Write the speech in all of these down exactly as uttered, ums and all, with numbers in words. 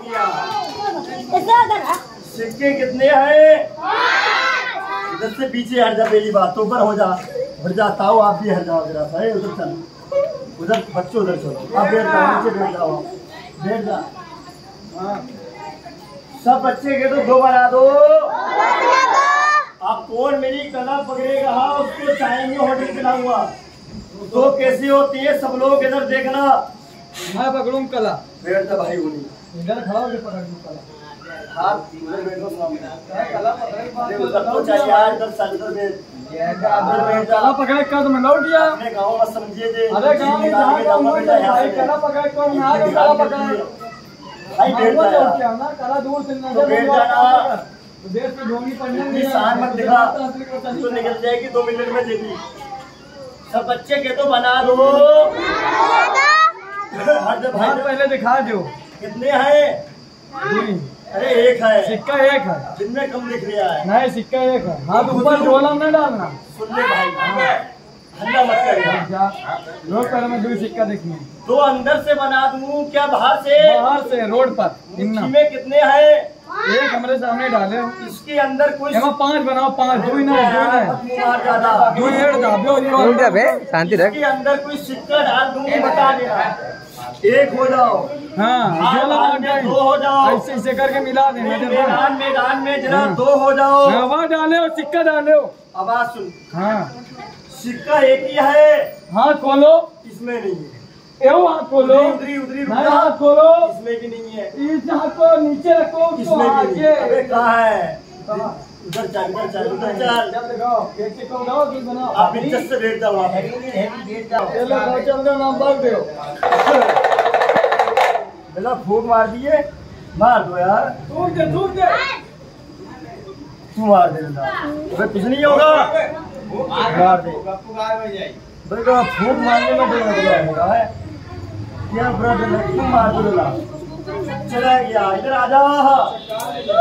किया? सिक्के कितने हैं? इधर से पीछे हट जा, मेरी बातों पर हो जा, हट जाता हो आप भी हट जाओ जरा सा। उधर चल, उधर बच्चों उधर चलो, आप बैठ जाओ, नीचे बैठ जाओ, बैठ जा। हाँ सब बच्चे के तो दो बना दो। आप कौन मेरी कला पकड़ेगा उसको टाइम में होटल खिलाऊंगा। तो कैसी होती है सब लोग इधर देखना। मैं पकड़ूं कला। बैठ जा भाई, उन्हीं इधर खड़ा होकर पकड़ूं कला। हाथ उधर बैठो सामने, कला पकड़े बात उधर तो चाहिए यार। इधर साइड इधर बैठ, ये इधर बैठ जा। कला पकड़े कद में लौट गया अपने गांव में, समझिए जे। अरे गांव में जाओ भाई, कला पकड़े कौन ना आ कला पकड़े भाई। बैठ जा, लौट के आना, कला दूर से नजर। बैठ जाना, देश पे ढोंगी पड़ने की शान मत दिखा, तो निकल जाएगी दो मिनट में जेबी। सब बच्चे के तो बना दो। हर भाई पहले दिखा दो कितने हैं। अरे एक है, सिक्का एक है, जिनमें कम दिख रहा है। नहीं सिक्का एक है। हाँ तो ऊपर झोला नहीं डालना। सुन ले भाई, हल्ला मत करना। रोड पर हमें दो सिक्का देखने, दो अंदर से बना दूं क्या बाहर से? बाहर से रोड पर। इनमें कितने हैं? एक हमारे सामने डाले हो, इसके अंदर कोई पांच बनाओ, पांच दो ही ना दो ही शांति रख। इसके अंदर कोई सिक्का डाल दूंगी बता देना। एक हो जाओ, हाँ दो हो जाओ, ऐसे ऐसे करके मिला देना। मैदान मैदान में जरा दो हो जाओ। हवा डाले हो, सिक्का डाले हो, आवाज सुन। हाँ सिक्का एक ही है। हाथ खोलो, इसमें नहीं है। हाथ खोलो, उधरी उधरी हाथ खोलो, इसमें भी नहीं है। इस हाथ को नीचे रखो, इसमें भी नहीं। अबे कहाँ है? उधर चल, उधर चल, उधर चल। एक सिक्का उठाओ, कि बनाओ। आप इज्जत से बैठ जाओ, आप बैठ जाओ। चलो चल दो, नाम बांध दो। बेटा फूंक मार दिए, मार दो यार। फूंक दे, फूंक दे, तू मार दे बेटा, कुछ नहीं होगा। मार दे बेटा, फूंक मारने में डर लग रहा है क्या? ब्रदर तुम मार दो ना, चला गया। इधर आ जा, इधर आ जा,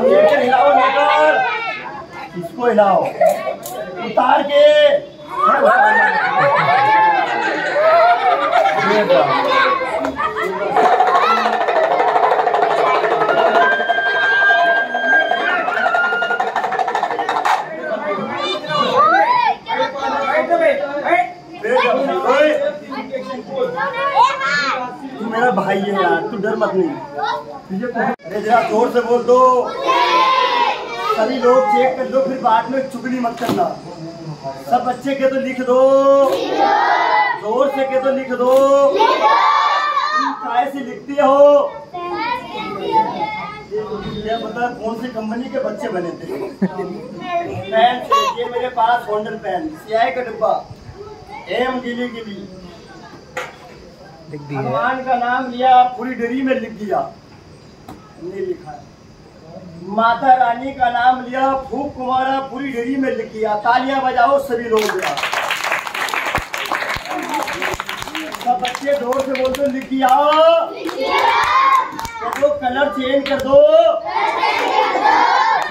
लेकर हिलाओ, लेकर इसको हिलाओ, उतार के भाई है यार, तू डर मत नहीं। अरे जरा जोर से बोल दो, सभी लोग चेक कर दो, फिर बाद में चुगली मत करना। सब बच्चे के तो लिख दो, जोर से के तो लिख दो। तुम काय से लिखते हो? क्या पता कौन सी कंपनी के बच्चे बने थे। पेन से, ये मेरे पास होंडल पेन, स्याही का डिब्बा, एम गिली गिली, भगवान का नाम लिया, पूरी डरी में लिख दिया, नहीं लिखा। माता रानी का नाम लिया, फूक कुमारा, पूरी डरी में लिख दिया। तालियां बजाओ सभी लोग। सब बच्चे जोर से बोल दो, लिख दिया। तो कलर चेंज कर दो,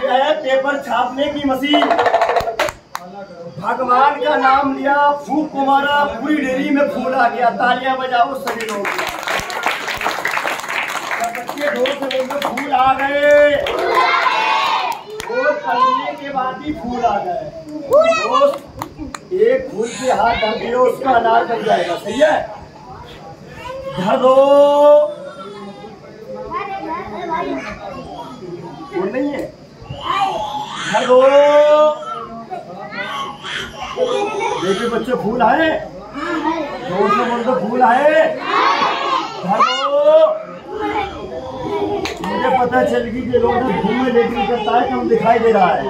ये है पेपर छापने की मशीन। भगवान का नाम लिया, फूक कुमारा, पूरी डेरी में फूल आ गया। तालियां बजाओ सभी लोग। फूल आ गए, दोस्त पढ़ने के बाद ही फूल आ गए। दोस्त एक फूल से हाथ धर दियो, उसका अनार बन जाएगा। सही है, धर दो। फूल नहीं है, धर दो। देखिए बच्चे फूल आए, जोर से बोल दो फूल आए। मुझे पता चल गई कि लोग घूम में लेकिन करता है कि हम दिखाई दे रहा है।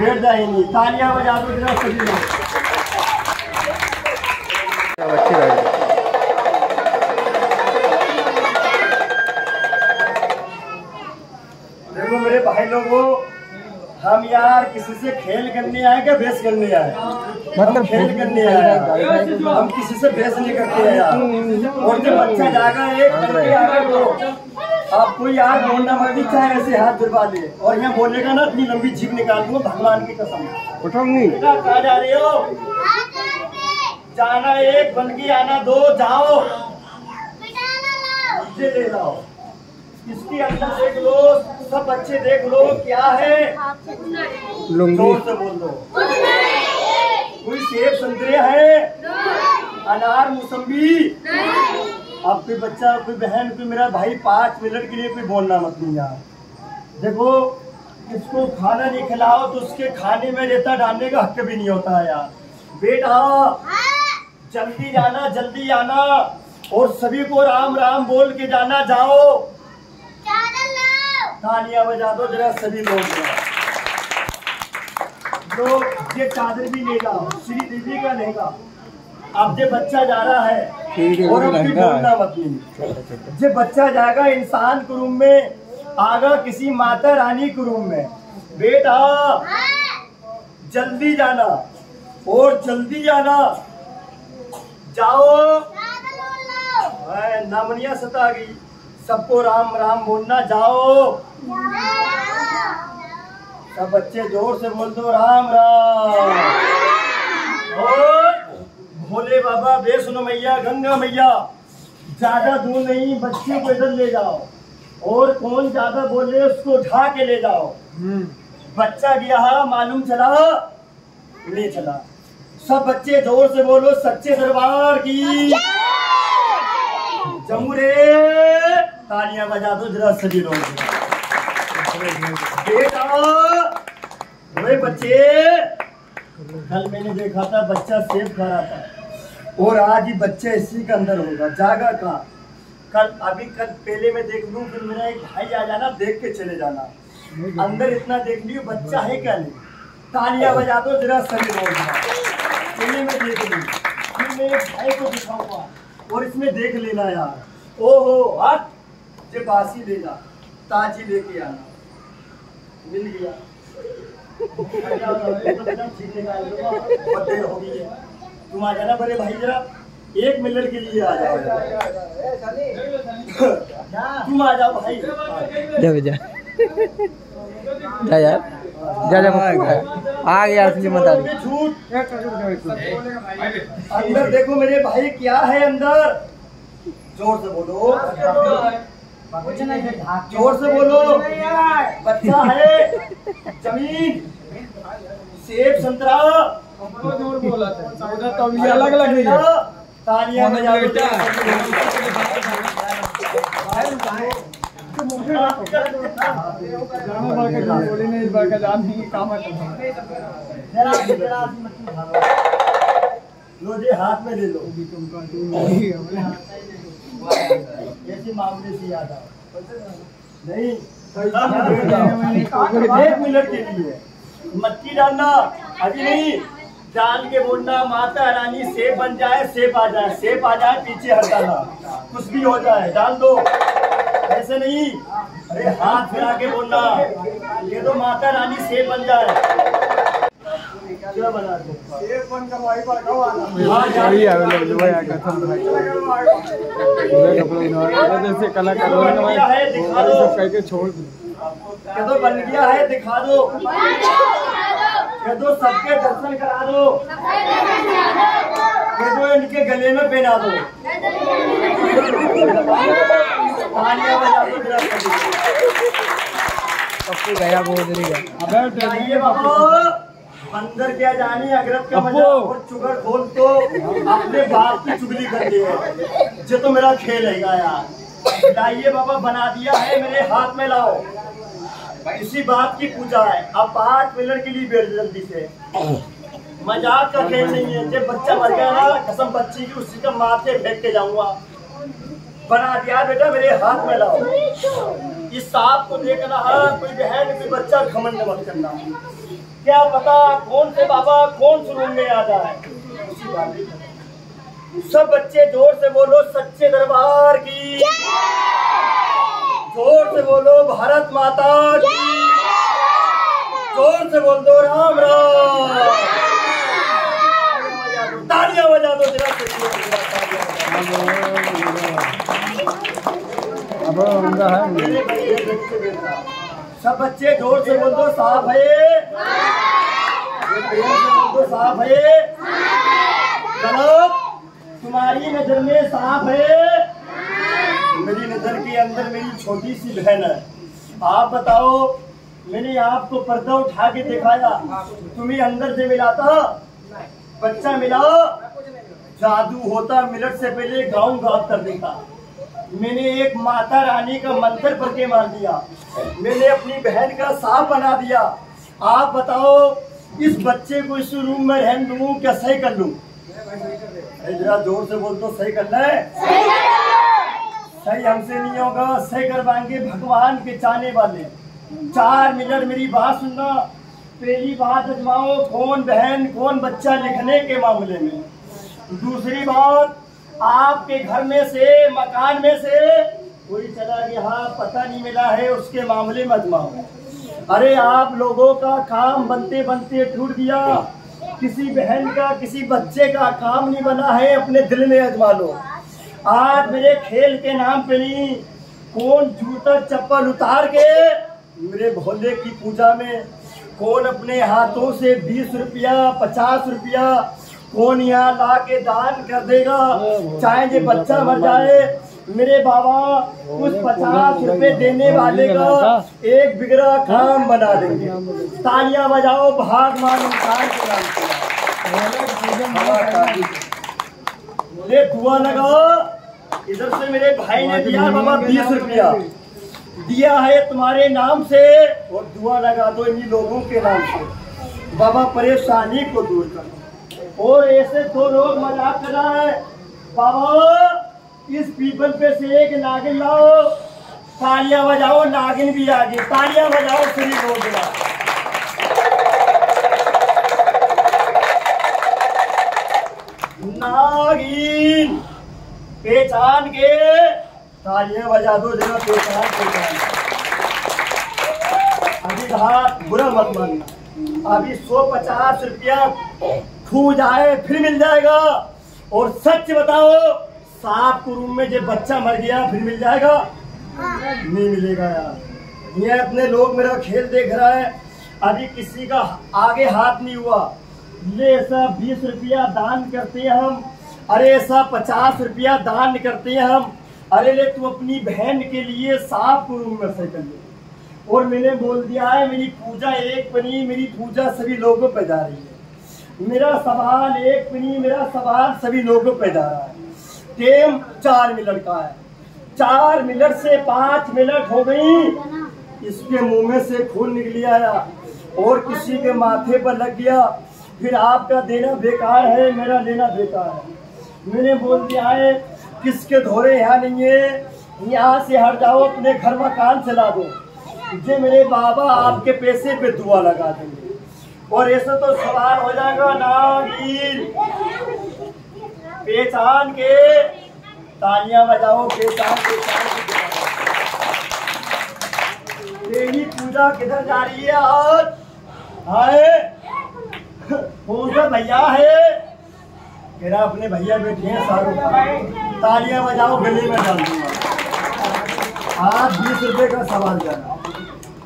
बैठ जाएंगे, तालियां बजा दो जरा सभी लोग। अच्छी बात है। देखो मेरे भाई लोगों, हम यार किसी से खेल करने आए क्या भेस करने आए? मतलब खेल करने आए, हम किसी से भेस नहीं करते हैं यार। और जब बच्चा जाएगा एक करके आगे तो आपको यार लौंडा मर्दी चाहे ऐसे हाथ दुर्बा दे, और यहाँ बोलेगा ना अपनी लंबी जीभ निकाल दूंगा, भगवान की कसम। उठोंगी कहा जा रहे हो? जाना एक बल्कि आना दो, जाओ मुझे ले जाओ। इसके अंदर देख लो, सब बच्चे देख लो क्या है। जोर से बोल दो। कोई सेब संतरे है, अनार मौसम्बी। अब कोई बच्चा, कोई बहन, कोई मेरा भाई पाँच मिनट के लिए कोई बोलना मत नहीं यार। देखो इसको खाना नहीं खिलाओ तो उसके खाने में रेता डालने का हक भी नहीं होता है यार। बेटा जल्दी जाना, जल्दी आना और सभी को राम राम बोल के जाना। जाओ, तालियां बजा दो जरा सभी लोग। जो ये चादर भी लेगा श्री देवी का लेगा। अब जो बच्चा जा रहा है और अपनी बोलना मत नहीं। जो बच्चा जाएगा इंसान के रूम में आगा, किसी माता रानी के रूम में। बेटा जल्दी जाना और जल्दी आना। जाओ, नमनिया सता गई सबको, राम राम बोलना। जाओ, सब बच्चे जोर से बोल दो राम राम। और भोले बाबा, वैष्णो मैया, गंगा मैया। ज्यादा दूर नहीं, बच्चे को इधर ले जाओ और कौन ज्यादा बोले उसको उठा के ले जाओ। बच्चा गया मालूम चला, ले चला। सब बच्चे जोर से बोलो सच्चे दरबार की जमुरे। तालियां बजा दो जरा सभी लोग। बेटा वे बच्चे, कल मैंने देखा था बच्चा सेब खा रहा था और आज ही बच्चे इसी के अंदर होगा। जागा का कल, अभी कल पहले मैं देख लूँ, फिर मेरा एक भाई आ जाना, देख के चले जाना। अंदर इतना देख लियो बच्चा है क्या नहीं। तालियां बजा दो जरा सभी लोग। पहले मैं देख लूँ, फिर मैं एक भाई को दिखाऊंगा और इसमें देख लेना यार। ओहो हट, जब बासी ले जा, ताजी लेके आना। मिल गया तुम आ जाना बड़े भाई, जरा एक मिनट के लिए आ जाओ। तुम आ जाओ भाई, जा जा जा यार, जा जा आ गया। झूठ, अंदर देखो मेरे भाई क्या है अंदर। जोर से बोलो, जोर से बोलो। बच्चा है, जमीन, सेब, संतरा। अलग अलग तालियां बजा दो। लो जी, हाथ में ले लो। ऐसे मामले से याद आओ। नहीं, एक मिनट के लिए मट्टी डालना, अभी नहीं डाल के बोलना माता रानी सेब बन जाए, सेब आ जाए, सेब आ जाए। पीछे हटाना, कुछ भी हो जाए डाल दो, ऐसे नहीं। अरे हाथ फिरा के बोलना, ये तो माता रानी सेब बन जाए। क्या बना दो सेब बन करवाई, छोड़ दो। बन गया है दिखा दो, दो सबके दर्शन करा दो, दो इनके गले में पहना दो। अंदर क्या जाने अगरब का मजा और चुगल खोल तो अपने बाप की चुगली करती है। जो तो मेरा खेल है यार। लाइए बाबा, बना दिया है, मेरे हाथ में लाओ। इसी बात की पूजा है। अब पाँच मिनट के लिए बैठ जल्दी से, मजाक का खेल नहीं है। जब बच्चा मर गया ना, कसम बच्ची की, उसी का मार के फेंक के जाऊंगा। बना दिया बेटा, मेरे हाथ में लाओ। इस सांप को देखना है, कोई बहन कोई बच्चा घमंड मत करना। क्या पता कौन से बाबा कौन से रूम में आ जाए। सब बच्चे जोर से बोलो सच्चे दरबार की। जोर से बोलो भारत माता की। जोर से बोल दो राम राम। तालियां बजा दो जरा। सब बच्चे जोर से बोल दो साफ है, साफ है। गलत तुम्हारी नजर में साफ है। मेरी नज़र के अंदर मेरी छोटी सी बहन है। आप बताओ, मैंने आपको पर्दा उठा के दिखाया, तुम्हें अंदर से मिला था बच्चा मिला, जादू होता मिनट से पहले गाँव गाँव कर देता। मैंने एक माता रानी का मंत्र पढ़ के मार दिया, मैंने अपनी बहन का सांप बना दिया। आप बताओ, इस बच्चे को इस रूम में रहने दूं क्या सही कर लूं? जरा जोर से बोल दो, सही करना है। सही हमसे नहीं होगा, सही करवाएंगे भगवान के चाहने वाले। चार मिनट मेरी बात सुनना। पहली बात आजमाओ, कौन बहन कौन बच्चा लिखने के मामले में। दूसरी बात, आपके घर में से मकान में से कोई चला गया पता नहीं मिला है, उसके मामले में आजमाओ। अरे आप लोगों का काम बनते बनते टूट दिया, किसी बहन का किसी बच्चे का काम नहीं बना है, अपने दिल में आजमा लो। आज मेरे खेल के नाम पे नहीं, कौन जूता चप्पल उतार के मेरे भोले की पूजा में, कौन अपने हाथों से बीस रुपया पचास रुपया कौन यहाँ ला के दान कर देगा, चाहे ये बच्चा मर जाए। मेरे बाबा उस पचास रुपए देने वाले का एक बिगड़ा काम बना देंगे। तालियां बजाओ भगवान इंसान के नाम से। ये दुआ लगाओ। इधर से मेरे भाई ने दिया बाबा बीस रुपया दिया है तुम्हारे नाम से, और दुआ लगा दो इन्हीं लोगों के नाम से, बाबा परेशानी को दूर करो। और ऐसे दो लोग मजाक कर रहा है, बाबा इस पीपल पे से एक नागिन लाओ। तालियां बजाओ, नागिन भी आ गई। तालियां बजाओ, श्री बोल दिया। नागिन पहचान के तालियां बजा दो, जरा पहचान पहचान। अभी घाट बुरा मत मानना, अभी सौ पचास रुपया खू जाए फिर मिल जाएगा। और सच बताओ, सांप को रूम में जब बच्चा मर गया फिर मिल जाएगा? नहीं मिलेगा यार। ये अपने लोग मेरा खेल देख रहा है, अभी किसी का आगे हाथ नहीं हुआ। ये ऐसा बीस रुपया दान करते हैं हम, अरे ऐसा पचास रुपया दान करते हैं हम। अरे ले तू अपनी बहन के लिए सांप को रूम में से कर ले। और मैंने बोल दिया है, मेरी पूजा एक बनी, मेरी पूजा सभी लोगों पर जा रही है। मेरा सवाल एक बनी, मेरा सवाल सभी लोगों पर जा रहा है। टेम चार मिनट का है, चार मिनट से पांच मिनट हो गई, इसके मुंह में से खून निकली आया और किसी के माथे पर लग गया। फिर आपका देना बेकार है, मेरा लेना बेकार है। मैंने बोल दिया है, किसके धोरे यहाँ नहीं है, यहाँ से हट जाओ, अपने घर मकान चला दो। ये मेरे बाबा आपके पैसे पे दुआ लगा देंगे। और ऐसा तो सवाल हो जाएगा नागिन पहचान के। तालियां बजाओ, पहचान पहचान। तेरी पूजा किधर जा रही है आज? हाय पूजा भैया है, मेरा अपने भैया बैठे हैं सारों। तालियां बजाओ, गले में डाल दूंगा। आज बीस रुपए का सवाल जाना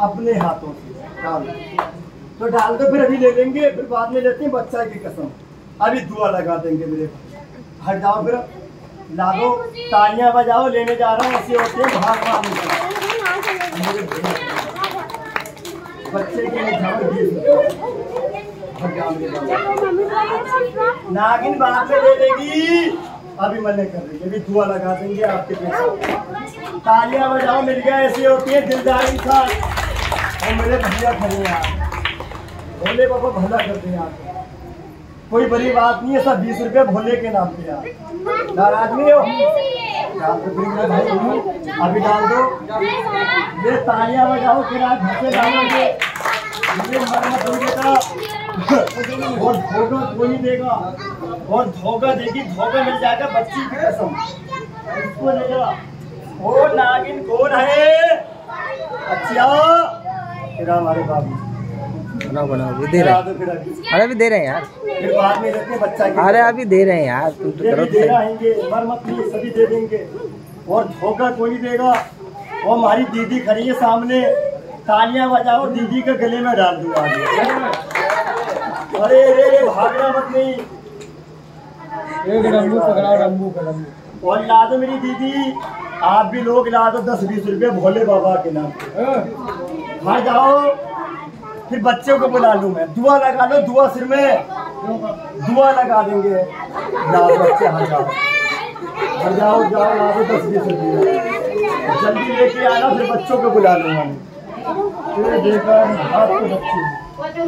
अपने हाथों से डाल तो डाल दो, फिर अभी ले लेंगे, फिर बाद में लेते हैं बच्चा की कसम। अभी दुआ लगा देंगे मेरे। हट जाओ, फिर लागो, तालियां बजाओ, लेने जा रहा हूँ। ऐसे होते हैं भागवान बच्चे के नागिन बाहर से ले लेगी। अभी मने कर रही है, अभी दुआ लगा देंगे आपके पैसे। तालियां बजाओ, मिल गया। ऐसे होती है दिलदार इंसान। और मेरे भैया खड़े हैं, भोले बाबा भला करते हैं आपको, कोई बड़ी बात नहीं है। सब बीस रुपया भोले के नाम पे यार, नाराज नहीं हो? डाल दो भाई, अभी डाल दो। ये तालियां बजाओ, फिर आज घर से डालोगे। मुझे मरना पड़ेगा, और धोखा कोई देगा, और धोखा देगी, धोखा मिल जाएगा बच्ची की कसम, इसको ले जा। और नागिन कौन है? अच्छा तेरा हमारे बाबू बनाओ बनाओ, दे रहे हैं। अरे अभी दे रहे हैं यार, फिर बाद में देते हैं बच्चा के। अरे अभी दे रहे हैं यार, तुम तो करो। दे रहेंगे, मर मत नहीं, सभी दे देंगे। और धोखा कोई देगा। वो हमारी दीदी खड़ी है सामने, तालियां बजाओ, दीदी के गले में डाल दूंगा। अरे अरे अरे भागना मत नहीं, और ला दो मेरी दीदी। आप भी लोग ला दो दस बीस रुपये भोले बाबा के नाम पे। हाँ जाओ, फिर बच्चों को बुला लूँ मैं, दुआ लगा लो, दुआ सिर में दुआ लगा देंगे। लाओ बच्चे, हाँ जाओ, हाँ जाओ जाओ ला दो दस बीस रुपये, जल्दी लेके आना, फिर बच्चों को बुला लूँगा मैं। देखकर हाथ को बच्चे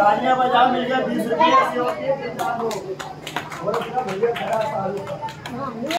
तालियां बजा, मिल गया बीस रुपये।